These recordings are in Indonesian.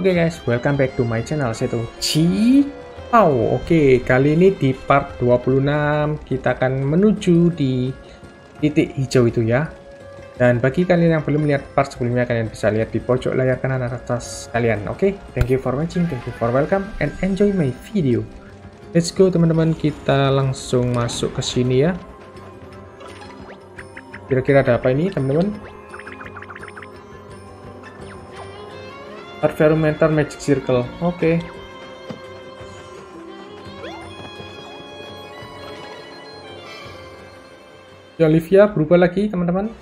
Oke guys, welcome back to my channel. Saya Toad Cipau. Oke, kali ini di part 26 kita akan menuju di titik hijau itu ya. Dan bagi kalian yang belum lihat part sebelumnya, kalian bisa lihat di pojok layar kanan atas kalian. Oke, thank you for watching, thank you for welcome, and enjoy my video. Let's go teman-teman, kita langsung masuk ke sini ya. Kira-kira ada apa ini teman-teman? Vellumental Magic Circle, oke. Ya, Olivia berubah lagi teman-teman.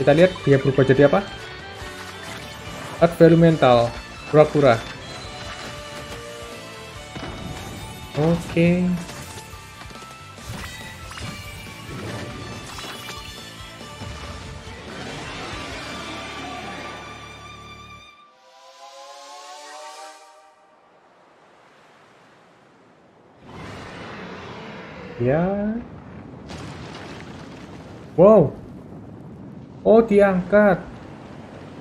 Kita lihat dia berubah jadi apa? Vellumental Kura Kura. Oke. Ya, wow, oh diangkat,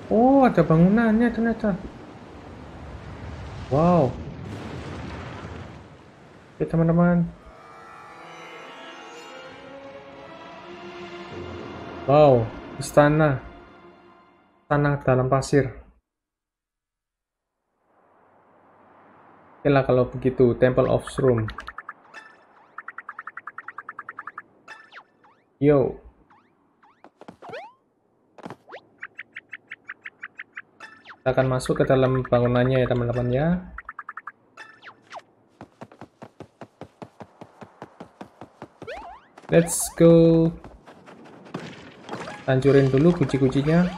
oh ada bangunannya ternyata, wow, oke teman-teman, wow, istana dalam pasir. Oke lah kalau begitu, Temple of Shroom. Yo, kita akan masuk ke dalam bangunannya ya teman-teman ya. Let's go. Hancurin dulu kunci-kuncinya.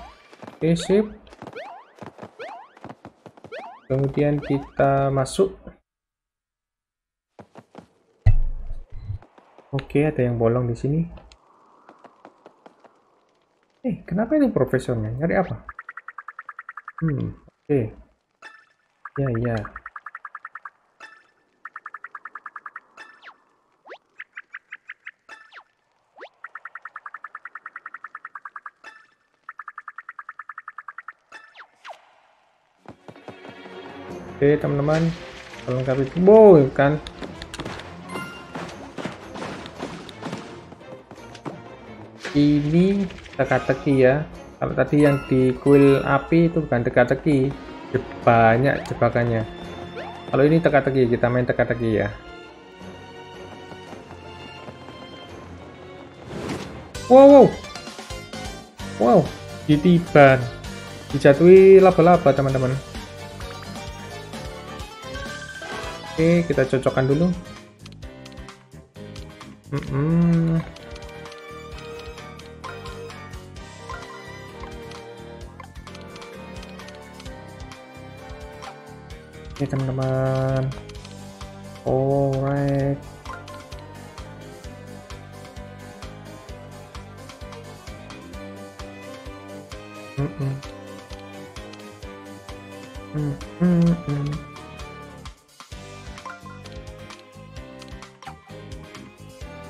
Oke, sip. Kemudian kita masuk. Oke, ada yang bolong di sini. Kenapa ini profesornya? Nyari apa? Oke. Ya. Oke, teman-teman. Tolong kami boy kan. Ini teka-teki ya, kalau tadi yang di kuil api itu bukan teka-teki, banyak jebakannya. Kalau ini teka-teki, kita main teka-teki ya. Wow, ditiban, dijatuhi laba-laba teman-teman. Oke, kita cocokkan dulu. Oke teman-teman, alright.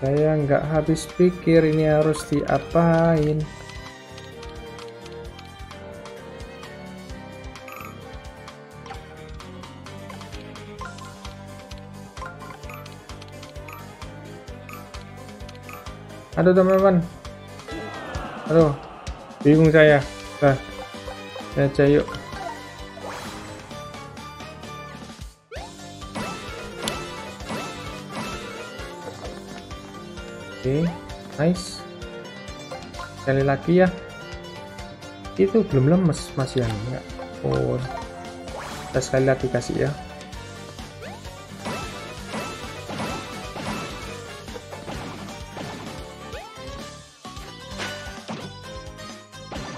Saya nggak habis pikir ini harus diapain. Aduh teman-teman, aduh bingung saya. Nah, aja yuk. Oke, nice. Sekali lagi ya. Itu belum lemes masih yang enggak. Oh, kita sekali lagi kasih ya.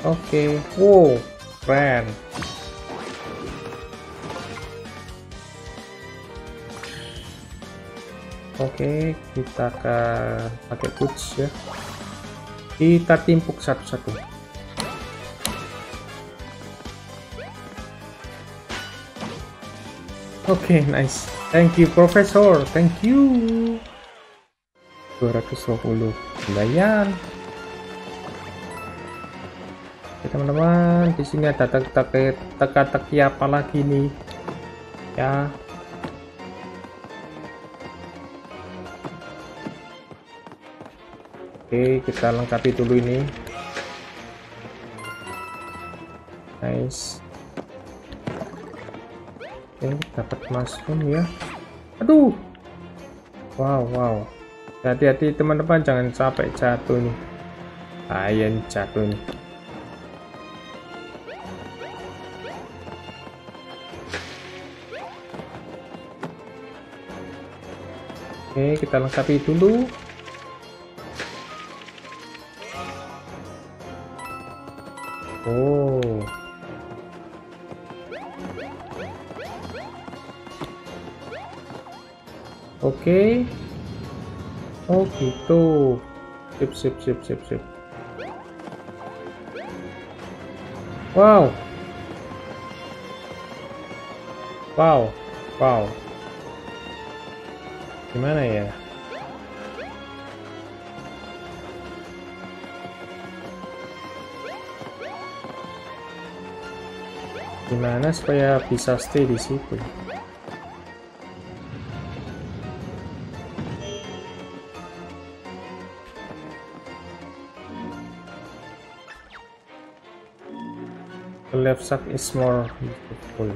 Oke, wow, keren. Oke, kita akan pakai boots ya. Kita timpuk satu-satu. Oke, nice. Thank you, Professor. Thank you. 220 lumayan. teman-teman. Di sini ada teka-teki apa lagi nih ya. Oke, kita lengkapi dulu ini. Nice. Oke, dapat mushroom ya. Aduh. Wow, wow. Hati-hati teman-teman, jangan sampai jatuh nih. Ayam jatuh nih. Oke, kita lengkapi dulu. Oh. Oke. Oh gitu. Sip. Wow. Gimana ya? Gimana supaya bisa stay di situ? The left side is more beautiful.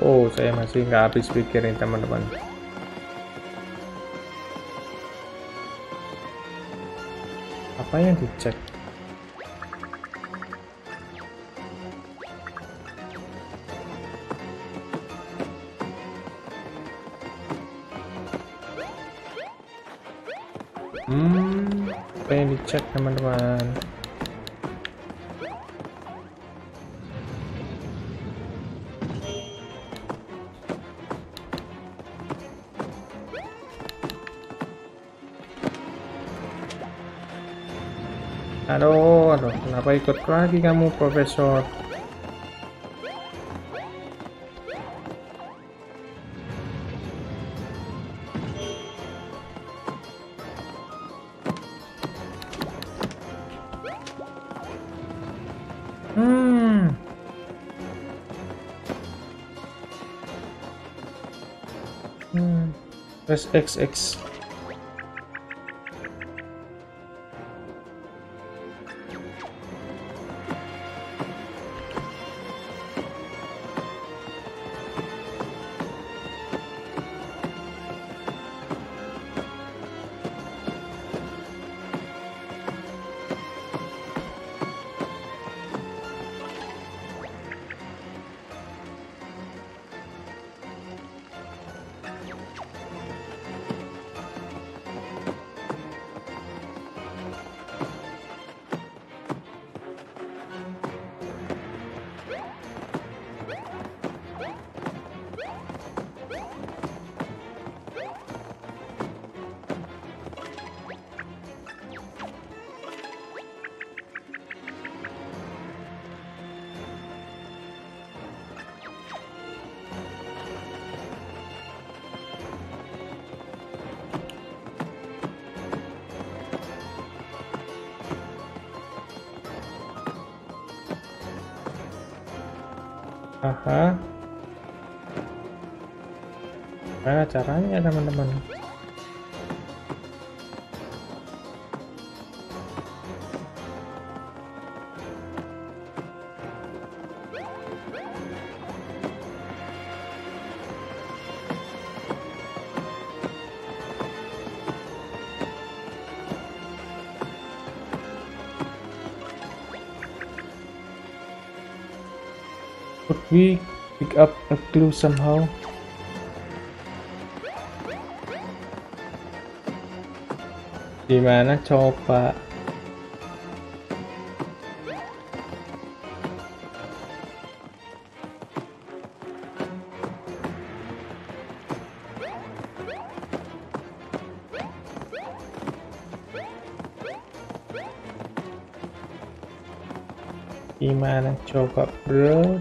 Oh, saya masih nggak habis pikirin teman-teman. Apa yang dicek? Apa yang dicek teman-teman? Aduh, kenapa ikut lagi kamu, Profesor? Press XX. Aha. Gimana caranya teman-teman? Could we pick up a clue somehow? Gimana coba? Gimana coba bro?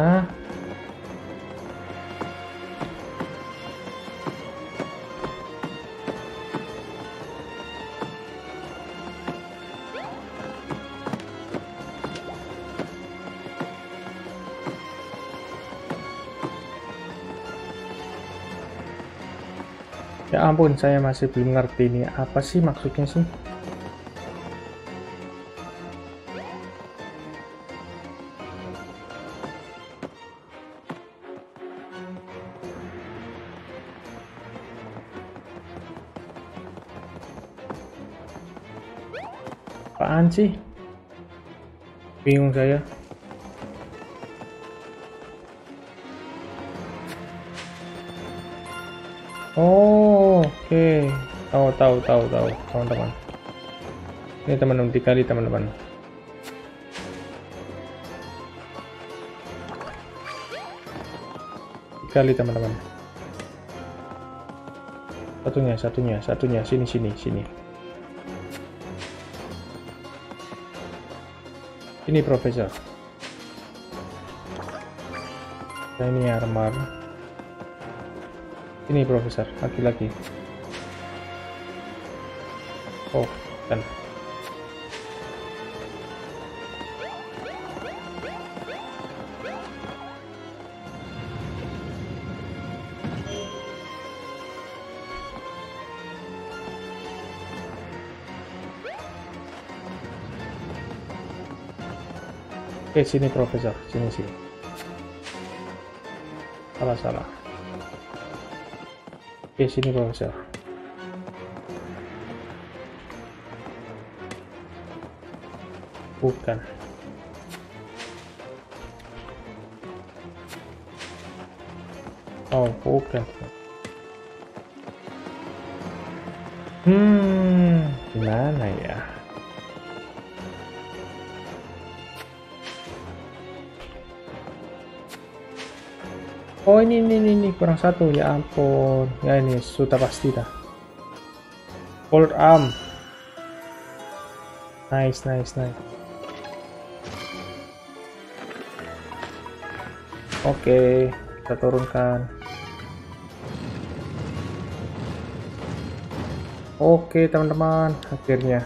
Huh? Ya ampun, saya masih belum ngerti nih apa sih maksudnya sih. Apaan sih? Bingung saya. Oh, oke. Tahu teman-teman. Ini teman-teman dikali teman-teman. Dikali teman-teman. Satunya. Sini. Ini Profesor. Ini armor. Ini Profesor, laki-laki. Oh, dan. Oke, sini Profesor, sini. Salah. Oke, sini Profesor. Bukan. Oh, bukan. Gimana ya? Oh ini kurang satu, ya ampun. Ya ini sudah pasti dah. Fold arm. Nice. Oke, kita turunkan. Oke, teman-teman, akhirnya.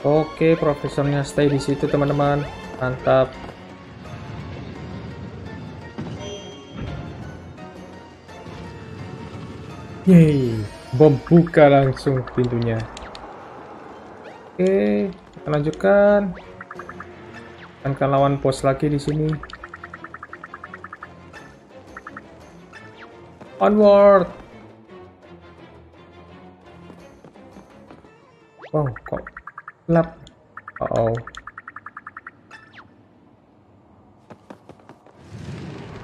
Oke, Profesornya stay di situ, teman-teman. Mantap. Yeay, bom buka langsung pintunya. Oke, kita lanjutkan. Akan lawan bos lagi di sini. Onward. Wow, kok gelap.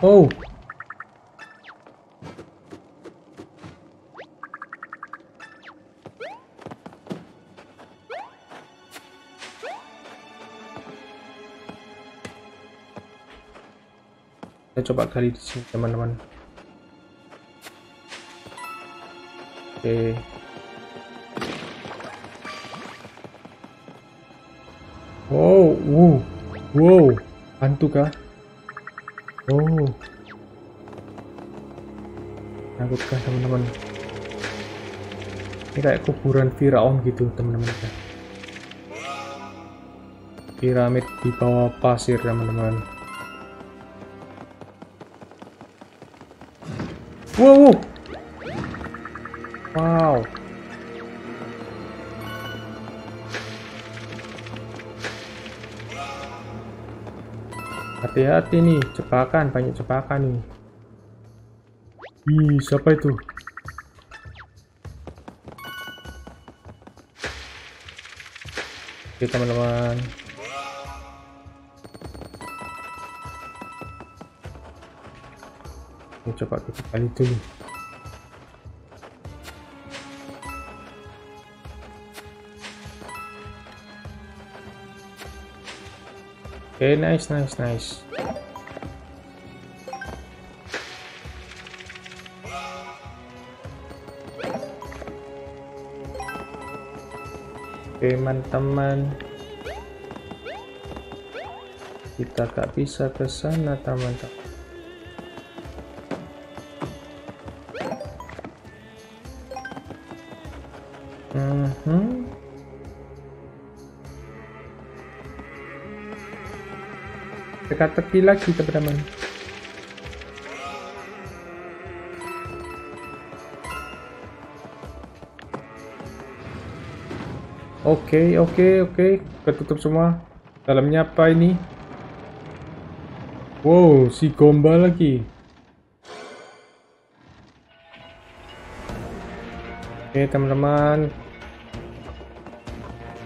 Oh. Saya coba gali di sini, teman-teman. Oke. Oh, wow. En tout cas. Oh. Menakutkan teman-teman. Ini kayak kuburan Firaun gitu teman-teman. Piramid di bawah pasir teman-teman. Wow. Wow. Hati-hati nih, jebakan, banyak jebakan nih. Ih, siapa itu? Oke teman-teman. Ini coba kita balik dulu. Oke, nice. Oke, teman-teman. Kita gak bisa ke sana, teman-teman. Teka-teki lagi teman-teman. Oke. Ketutup semua. Dalamnya apa ini? Wow, si gombal lagi. Oke teman-teman.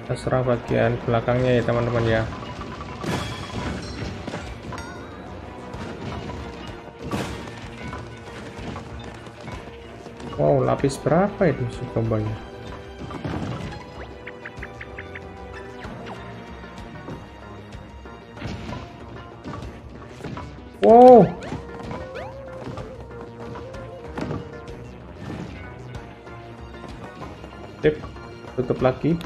Kita serang bagian belakangnya ya teman-teman ya. Wow, lapis berapa itu si gombanya? Wow. Tip, tutup lagi.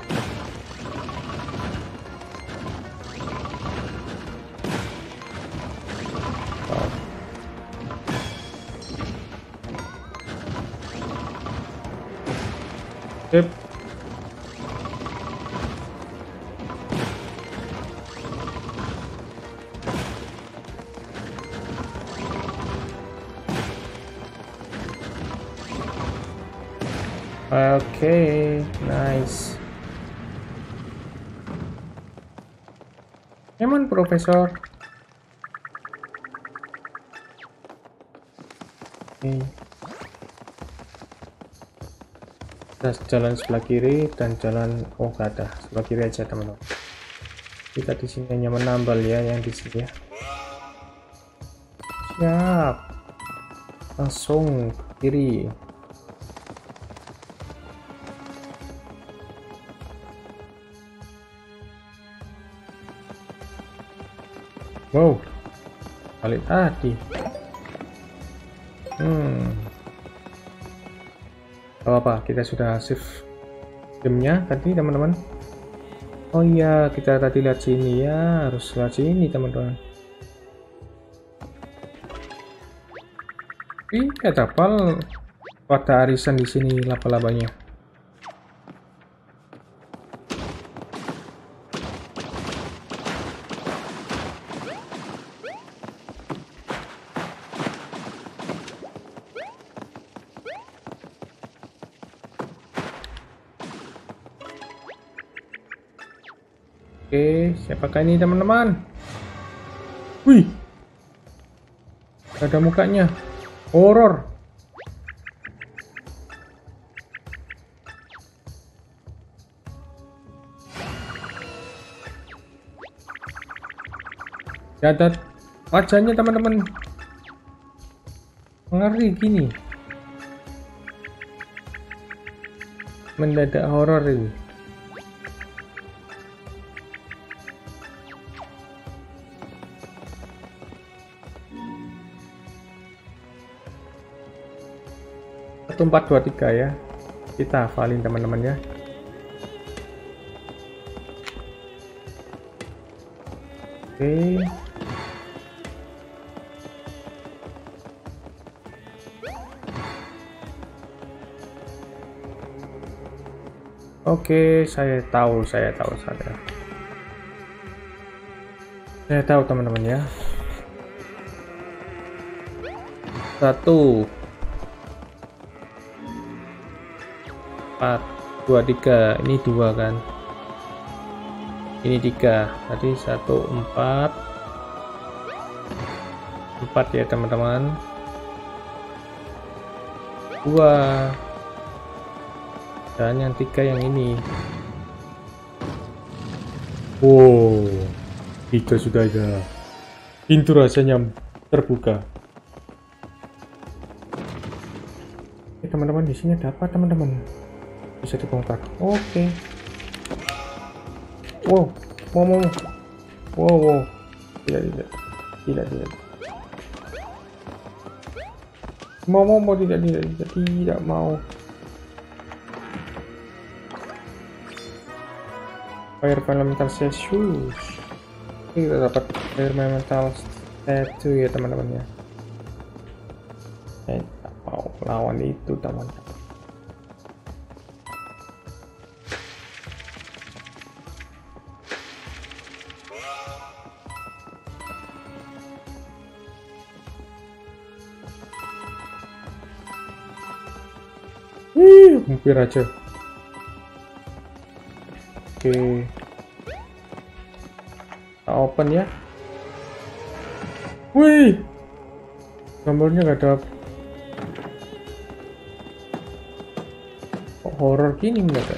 Okay, nice. Come on, Professor. Okay. Kita jalan sebelah kiri dan jalan sebelah kiri aja teman-teman. Kita di sini hanya menambal ya yang di sini ya. Siap. Langsung kiri. Wow. Balik tadi. Apa kita sudah save gamenya tadi teman-teman. Oh iya, kita tadi lihat sini ya, harus lihat sini teman-teman. Ih, kapal pada arisan di sini laba-labanya. Oke, siapakah ini teman-teman? Wih, ada mukanya, horor. Ada wajahnya teman-teman, ngeri gini, mendadak horor ini. Itu 423 ya, kita hafalin teman-teman ya. Okay. Oke, saya tahu teman-teman ya. Satu, empat, dua, tiga. Ini dua kan? Ini tiga. Tadi satu, empat, empat ya teman-teman. Dua. Dan yang tiga yang ini. Wow, tiga sudah ada. Pintu rasanya terbuka. Oke, teman-teman, di sini ada apa teman-teman? Bisa dibongkar. Oke. Wow, wow. Tidak. Tidak mau. Fire Elemental Statue. Kita dapat Fire Elemental Statue ya teman-teman ya. Saya tak mau lawan itu teman. Wih, hampir aja. Oke, kita open ya. Wih, gambarnya gak ada. Kok horror gini gak ada.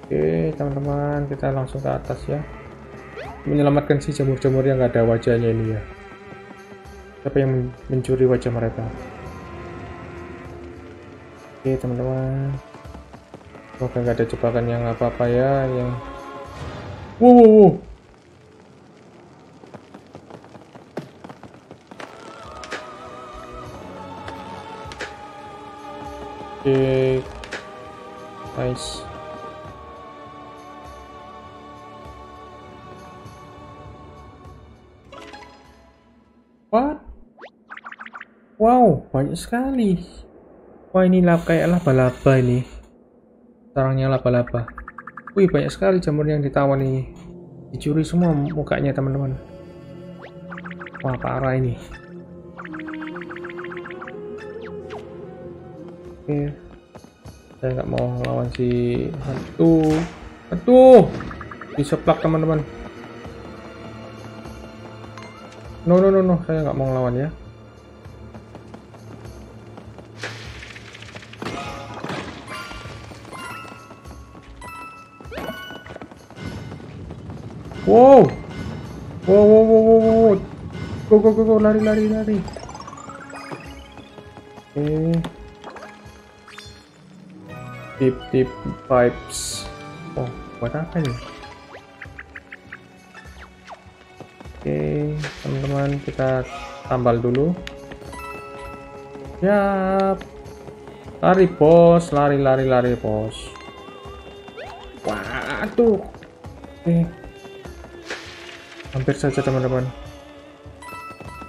Oke teman-teman, kita langsung ke atas ya. Menyelamatkan si jamur-jamur yang gak ada wajahnya ini ya. Siapa yang mencuri wajah mereka? Oke teman-teman, semoga nggak ada jebakan yang apa-apa ya. Yang wow. Oke, nice. What? Wow, banyak sekali. Wah, ini kayak laba-laba ini. Sarangnya laba-laba. Wih, banyak sekali jamur yang ditawan ini. Dicuri semua mukanya, teman-teman. Wah, parah ini. Oke. Saya nggak mau lawan si hantu. Aduh, diseplak, teman-teman. No. Saya nggak mau lawan ya. Wow. Go. Lari. Oke. Tip pipes. Oh, buat apa nih? Oke, teman-teman, kita tambal dulu. Ya. Lari, bos. Lari, bos. Waduh. Oke. Hampir saja teman-teman.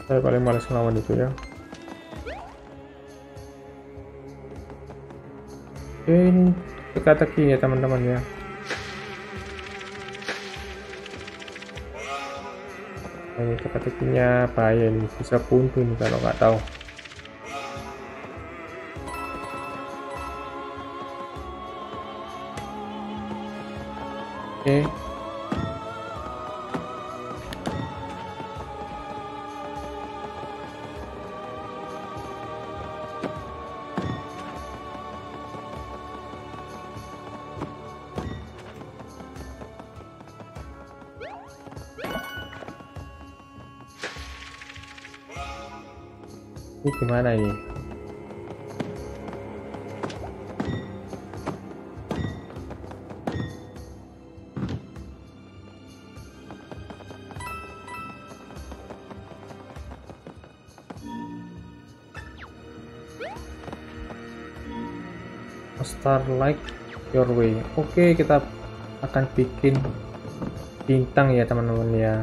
Saya paling males melawan itu ya. Ini teka-teki ya teman-teman ya. Ini teka-tekinya bahaya ini, bisa buntu nih kalau nggak tahu. Oke. Ini gimana ini? a star like your way. Oke, kita akan bikin bintang ya teman-teman ya.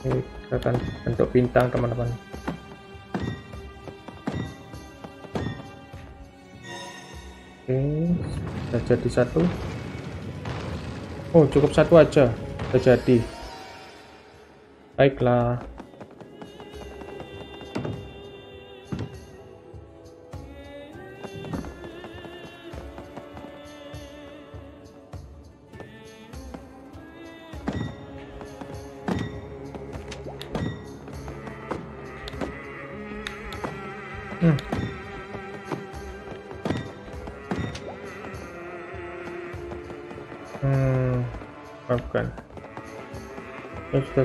Oke, kita akan bentuk bintang teman-teman. Sudah jadi satu. Oh, cukup satu aja sudah jadi. Baiklah, bukan, ya sudah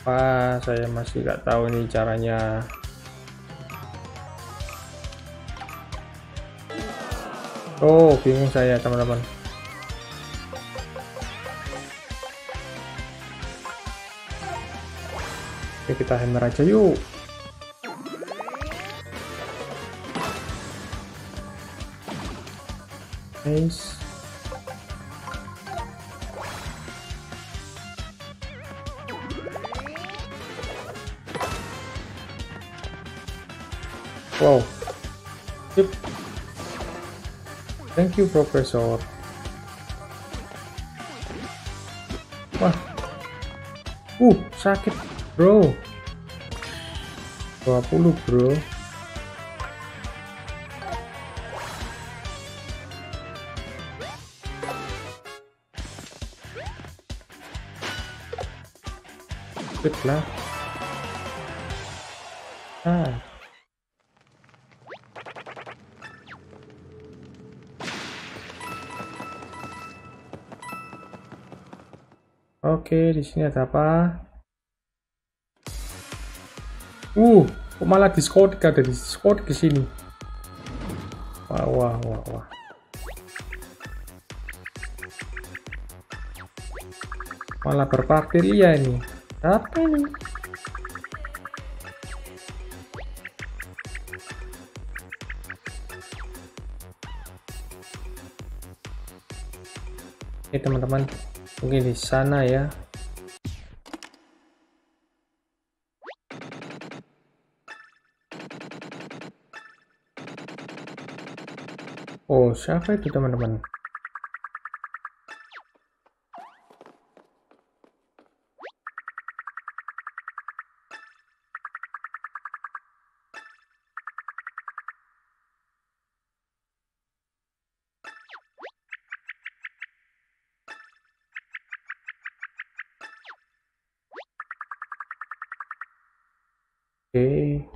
Wah, saya masih nggak tahu nih caranya. Oh, bingung saya teman-teman. Oke, kita hammer aja yuk. Nice. Wow. Yep. Thank you, Professor. Wah. Sakit, bro. 20, bro. Good lah. Oke, di sini ada apa? Kok malah diskotik, ada diskotik di sini. Wah. Malah berparkir iya ini. Apa ini? Oke teman-teman, mungkin di sana ya. Oh, siapa itu teman-teman? Oke.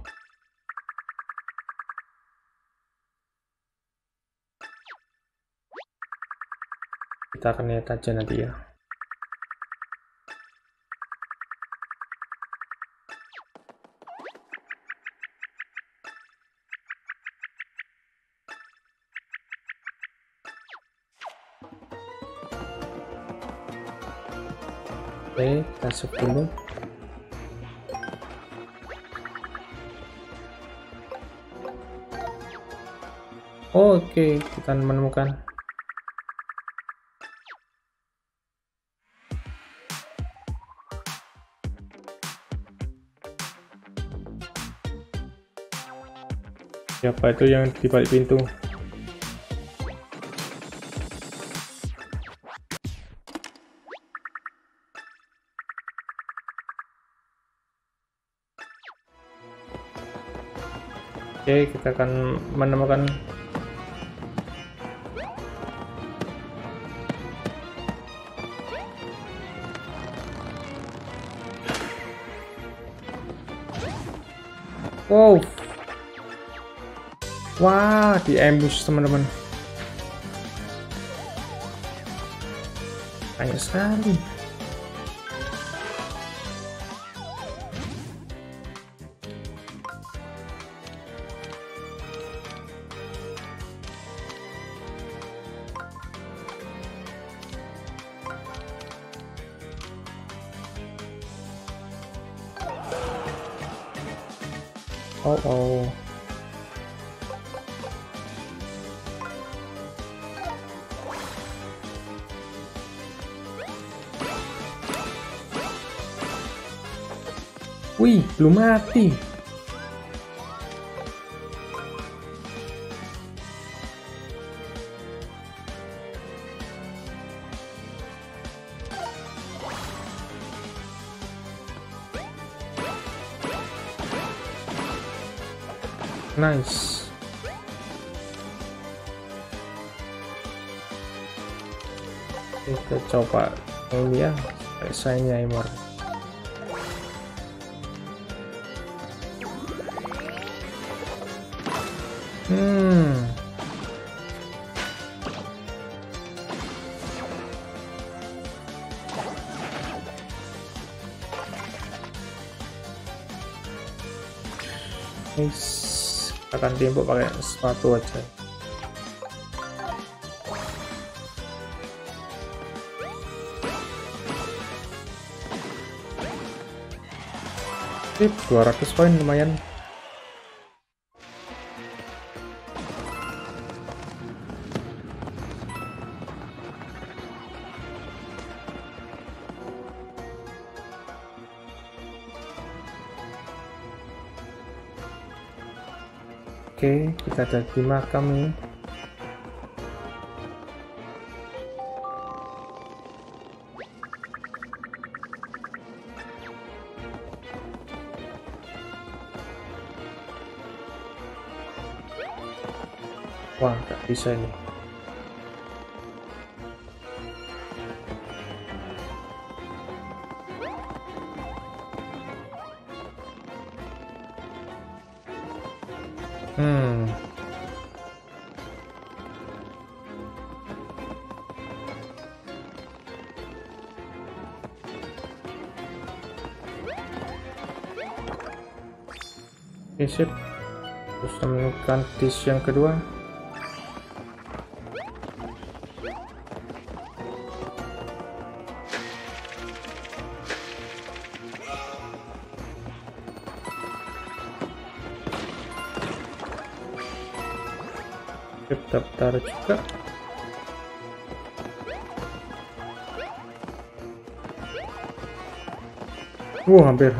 Kita akan lihat aja nanti ya. Ok, paso culo. Oke, kita menemukan siapa itu yang di balik pintu. Oke, kita akan menemukan wow. Wah, di ambush teman-teman. Banyak sekali. Wih, belum mati. Nice. Kita coba ini ya, selesainya Imor. Akan timbuk pakai sepatu aja. Tip 200 poin lumayan. Oke, kita ada di makam nih. Wah, nggak bisa ini. Sip, terus menemukan tis yang kedua. Sip, daftar juga. Hampir.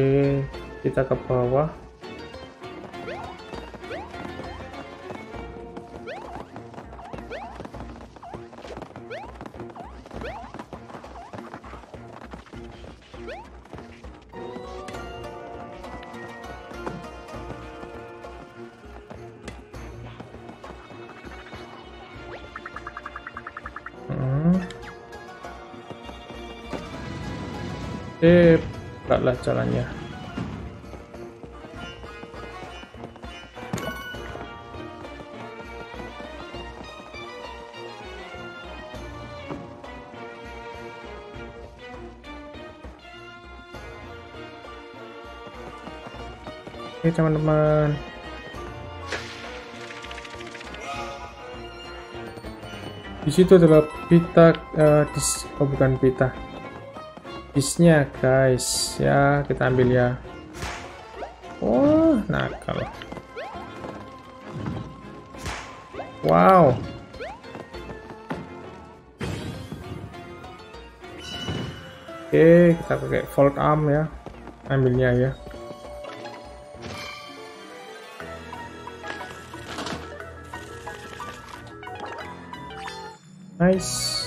Oke, kita ke bawah. La charaña. Oke teman-teman, di situ adalah pita, bukan pita, bisnya guys ya, kita ambil ya. Oh nakal, wow. Oke, kita pakai fold arm ya, ambilnya ya. Nice.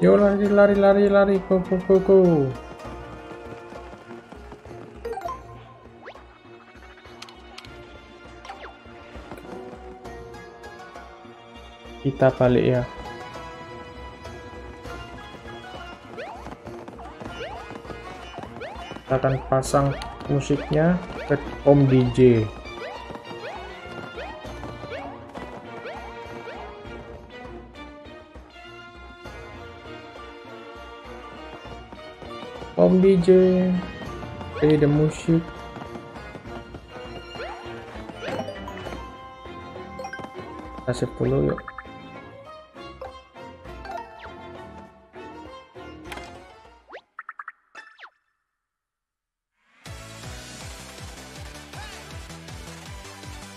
Yo lari, go. Kita balik ya. Kita akan pasang musiknya ke Om DJ. Om DJ play the music. Kasih puluh yuk.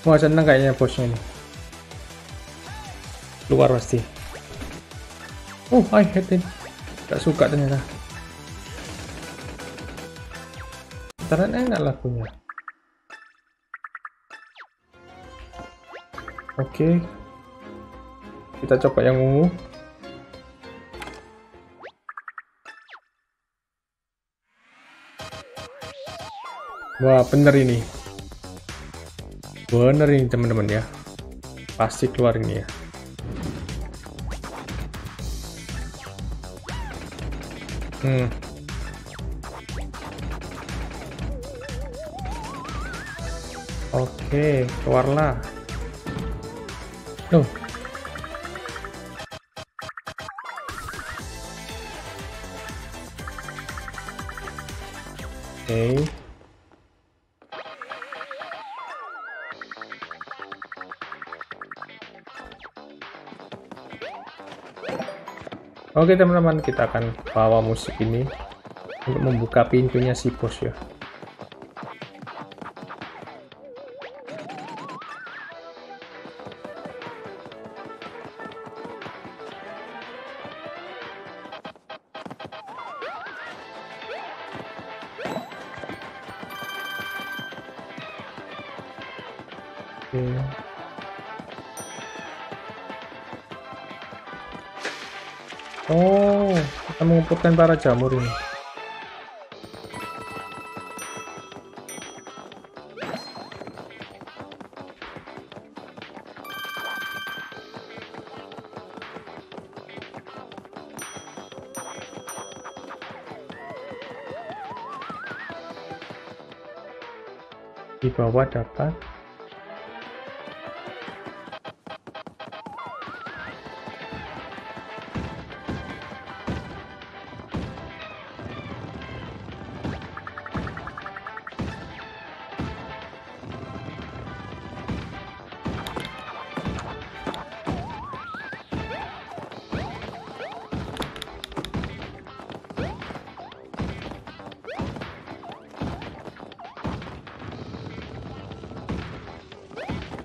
Wah, seneng kayaknya bosnya ini. Luar pasti. Oh, I hate it. Gak suka ternyata. Ternyata enak lagunya. Oke. Kita coba yang ungu. Wah, bener ini. Bener ini teman-teman ya, pasti keluar ini ya. Oke, keluarlah. Loh. Oke. Oke teman-teman, kita akan bawa musik ini untuk membuka pintunya si bos ya. Oke. Oh, kita mengumpulkan para jamur ini. Di bawah dapat.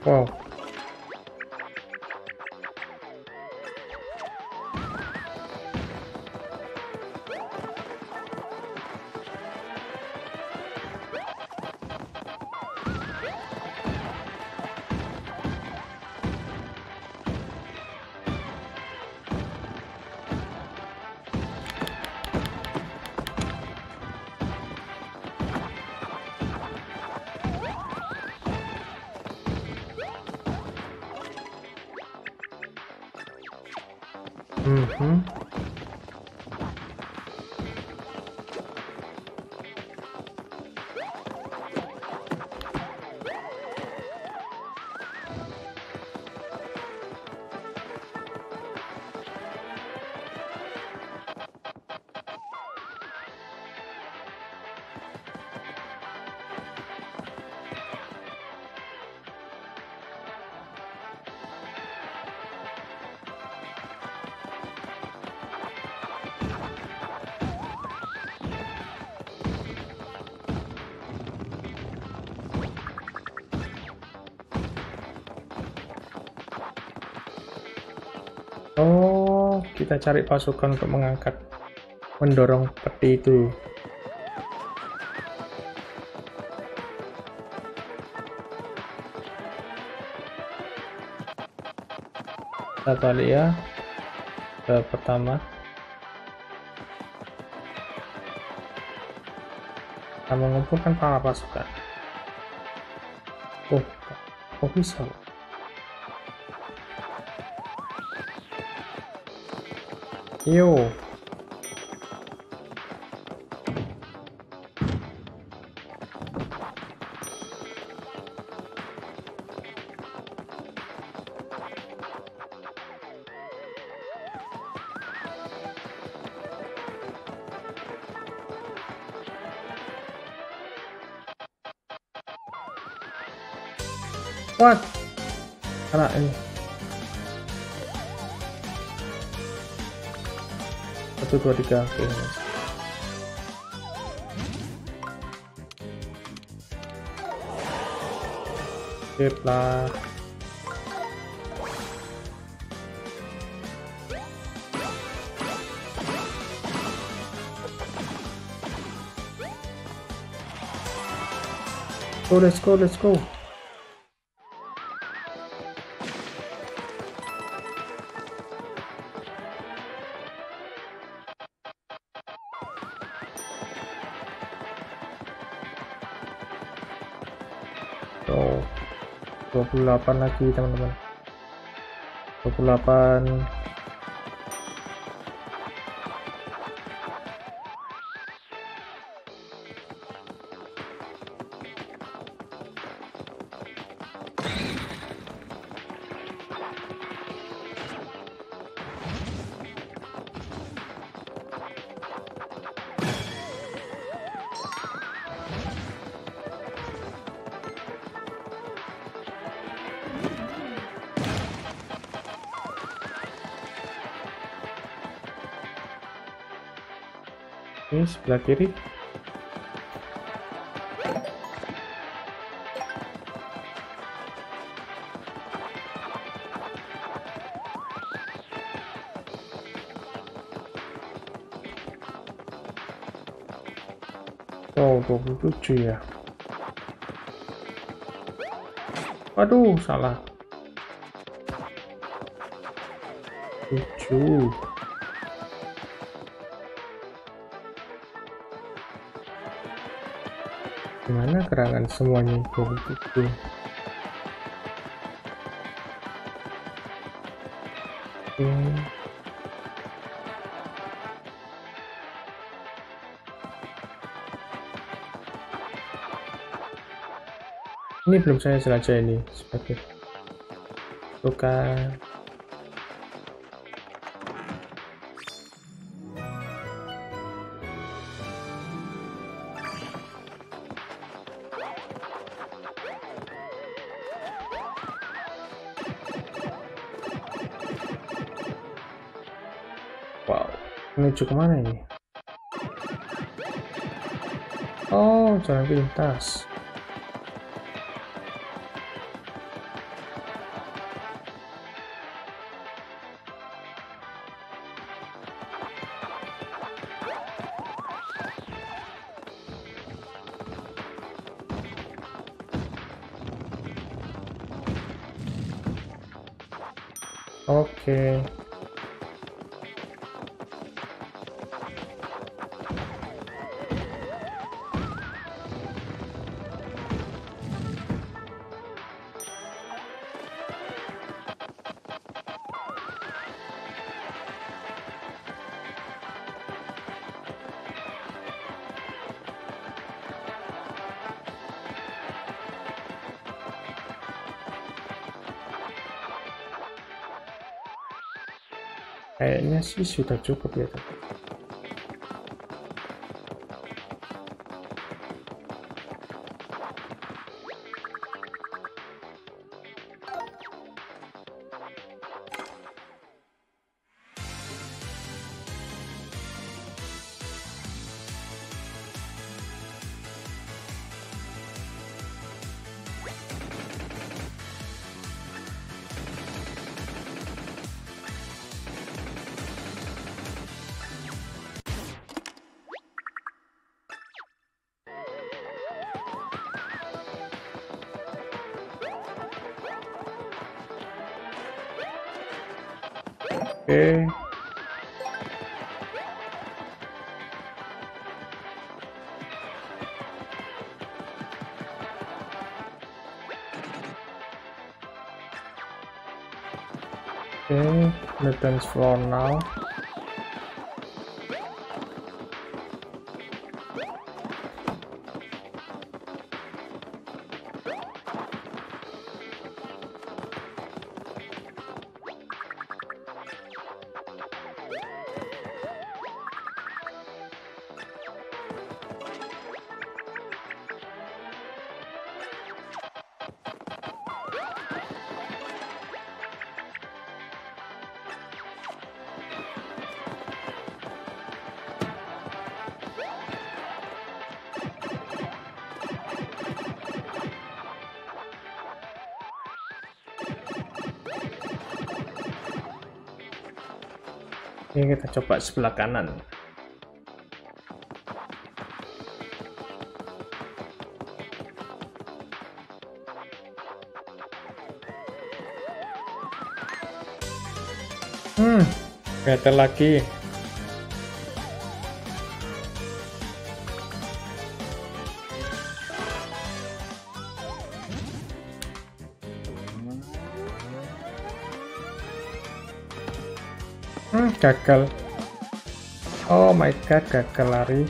Wow. Kita cari pasukan untuk mengangkat, mendorong peti itu. Kita balik ya ke pertama. Kita mengumpulkan para pasukan. Oh bisa. Yo. What? Anak ini. Satu, dua, tiga. Oke. Sip lah. Oh, let's go, let's go. Oh, 28 lagi teman-teman, 28. Ini sebelah kiri. Oh, 27 ya. Waduh, salah. 7. Gimana kerangan semuanya itu? Ini belum saya sengaja ini sebagai tukang. Menuju kemana ini? Oh, jalan pintas. Oke. Kayaknya sih sudah cukup ya kan. Okay, returns for now. Ini kita coba sebelah kanan. Gak ada lagi. Gagal. Oh my god, gagal lari.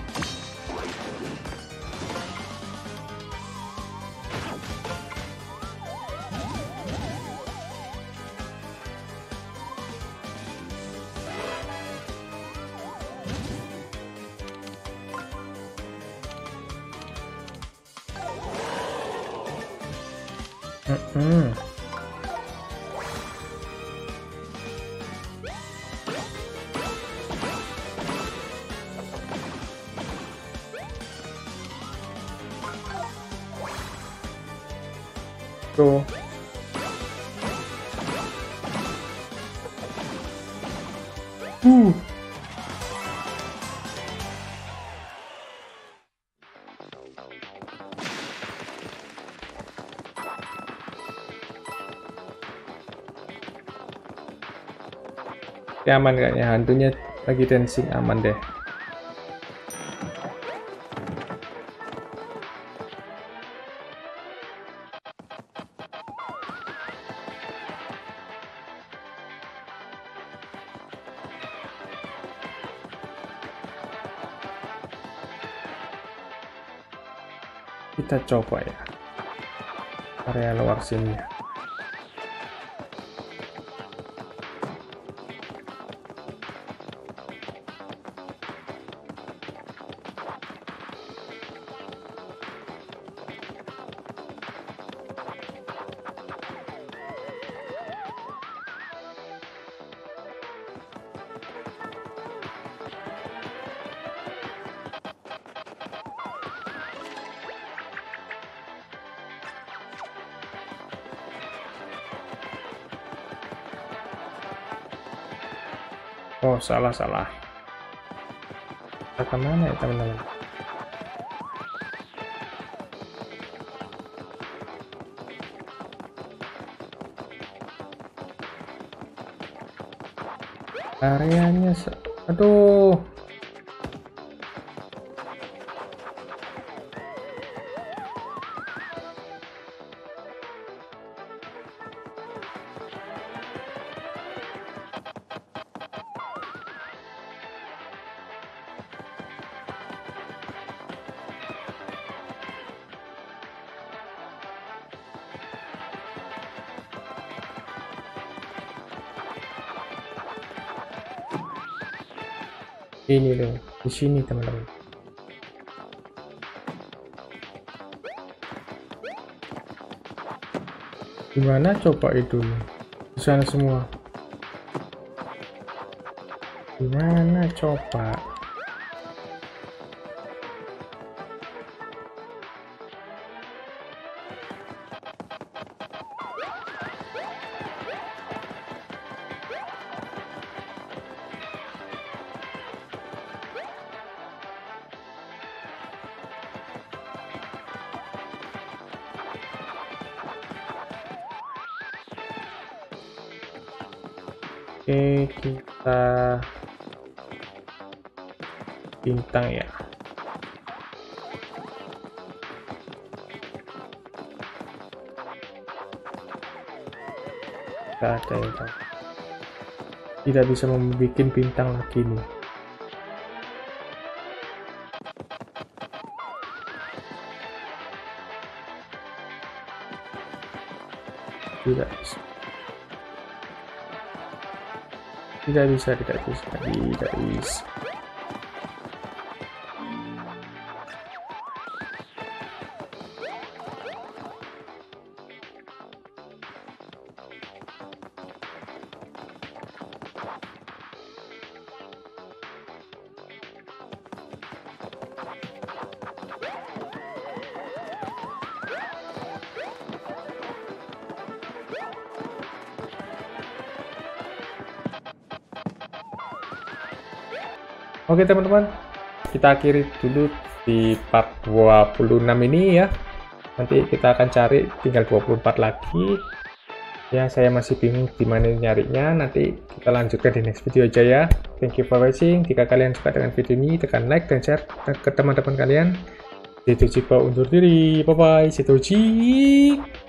Aman kayaknya, hantunya lagi dancing, aman deh. Kita coba ya area luar sini. Oh, salah. Ke mana ya teman-teman? Areanya, aduh. Sini loh, di sini teman-teman. Gimana coba itu? Di sana semua. Gimana coba? Oke, kita bintang ya. Tidak ada ya. Tidak bisa membuat bintang lagi nih. Tidak bisa. Tidak bisa. Oke teman-teman, kita akhiri dulu di part 26 ini ya. Nanti kita akan cari tinggal 24 lagi. Ya, saya masih bingung gimana nyarinya. Nanti kita lanjutkan di next video aja ya. Thank you for watching. Jika kalian suka dengan video ini, tekan like dan share ke teman-teman kalian. Situ Cipau undur diri. Bye-bye. Situ Cipau.